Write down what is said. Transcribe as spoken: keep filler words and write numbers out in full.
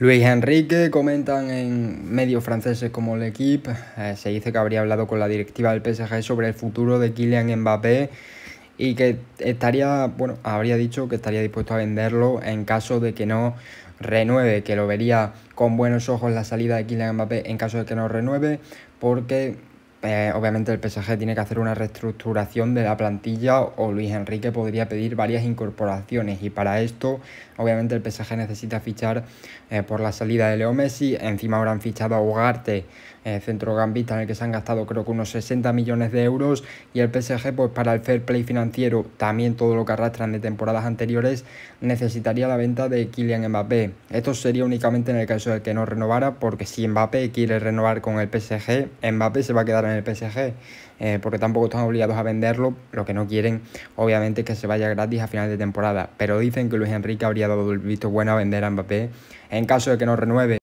Luis Enrique, comentan en medios franceses como L'Équipe, eh, se dice que habría hablado con la directiva del P S G sobre el futuro de Kylian Mbappé y que estaría, bueno, habría dicho que estaría dispuesto a venderlo en caso de que no renueve, que lo vería con buenos ojos la salida de Kylian Mbappé en caso de que no renueve, porque eh, obviamente el P S G tiene que hacer una reestructuración de la plantilla o Luis Enrique podría pedir varias incorporaciones, y para esto obviamente el P S G necesita fichar eh, por la salida de Leo Messi. Encima ahora han fichado a Ugarte, eh, centrocampista en el que se han gastado creo que unos sesenta millones de euros, y el P S G, pues para el fair play financiero, también todo lo que arrastran de temporadas anteriores, necesitaría la venta de Kylian Mbappé. Esto sería únicamente en el caso de que no renovara, porque si Mbappé quiere renovar con el P S G, Mbappé se va a quedar en el P S G, eh, porque tampoco están obligados a venderlo. Lo que no quieren obviamente es que se vaya gratis a final de temporada, pero dicen que Luis Enrique habría dado el visto bueno a vender a Mbappé en caso de que no renueve.